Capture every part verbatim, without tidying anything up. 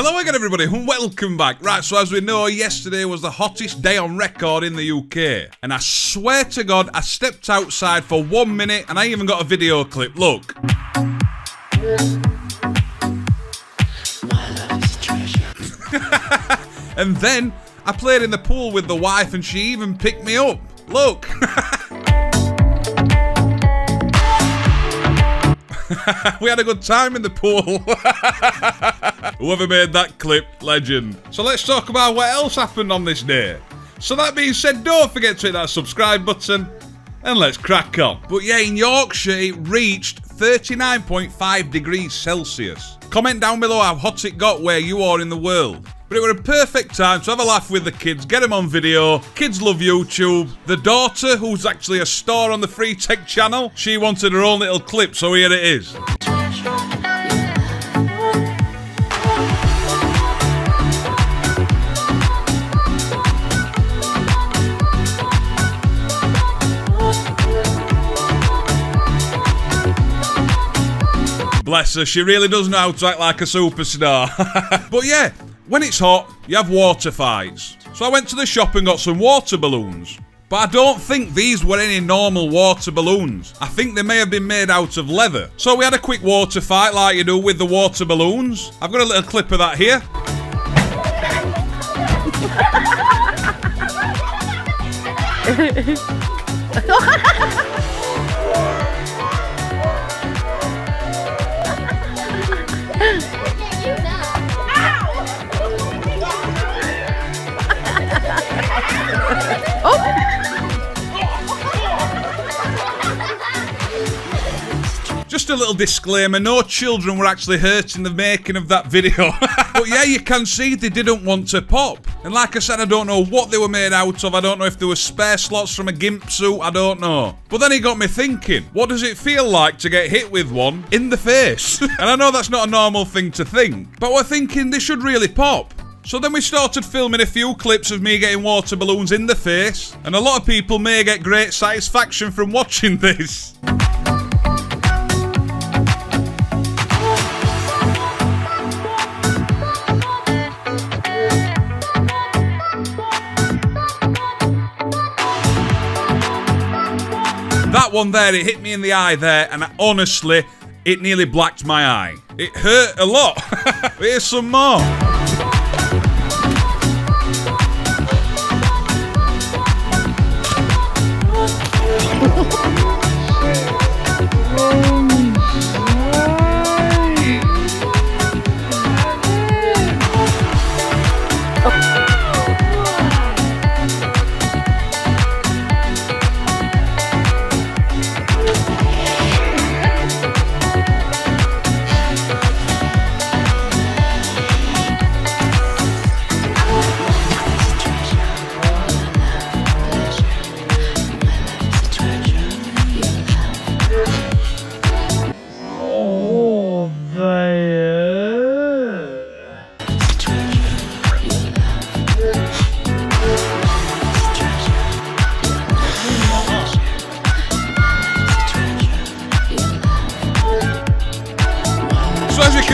Hello again everybody and welcome back. Right, so as we know, yesterday was the hottest day on record in the U K. And I swear to God, I stepped outside for one minute and I even got a video clip, look. My love is treasure. And then, I played in the pool with the wife and she even picked me up. Look. We had a good time in the pool. Whoever made that clip, legend. So let's talk about what else happened on this day. So that being said, don't forget to hit that subscribe button and let's crack on. But yeah, in Yorkshire it reached thirty-nine point five degrees Celsius. Comment down below how hot it got where you are in the world. But it was a perfect time to have a laugh with the kids, get them on video. Kids love YouTube. The daughter, who's actually a star on the Free Tech channel, she wanted her own little clip, so here it is. Bless her, she really does know how to act like a superstar. But yeah, when it's hot, you have water fights. So I went to the shop and got some water balloons. But I don't think these were any normal water balloons. I think they may have been made out of leather. So we had a quick water fight like you do with the water balloons. I've got a little clip of that here. Just a little disclaimer, no children were actually hurt in the making of that video. But yeah, you can see they didn't want to pop. And like I said, I don't know what they were made out of. I don't know if there were spare slots from a gimp suit, I don't know. But then it got me thinking, what does it feel like to get hit with one in the face? And I know that's not a normal thing to think, but we're thinking they should really pop. So then we started filming a few clips of me getting water balloons in the face, and a lot of people may get great satisfaction from watching this. That one there, it hit me in the eye there, and I, honestly, it nearly blacked my eye. It hurt a lot. Here's some more.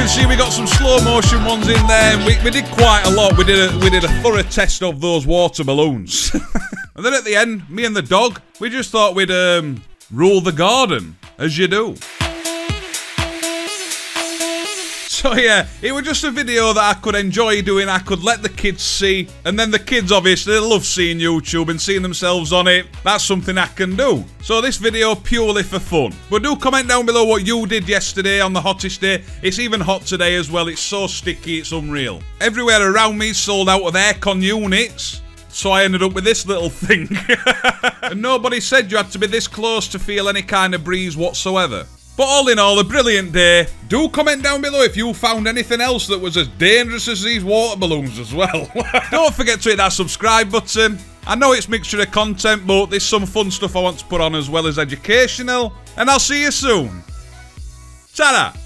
See, we got some slow motion ones in there. We, we did quite a lot. We did a, we did a thorough test of those water balloons. And then at the end, me and the dog, we just thought we'd um, rule the garden, as you do. So yeah, it was just a video that I could enjoy doing. I could let the kids see, and then the kids obviously love seeing YouTube and seeing themselves on it. That's something I can do. So this video purely for fun. But do comment down below what you did yesterday on the hottest day. It's even hot today as well. It's so sticky, it's unreal. Everywhere around me sold out of aircon units. So I ended up with this little thing. And nobody said you had to be this close to feel any kind of breeze whatsoever. But all in all, a brilliant day. Do comment down below if you found anything else that was as dangerous as these water balloons as well. Don't forget to hit that subscribe button. I know it's a mixture of content, but there's some fun stuff I want to put on as well as educational. And I'll see you soon. Ta-da!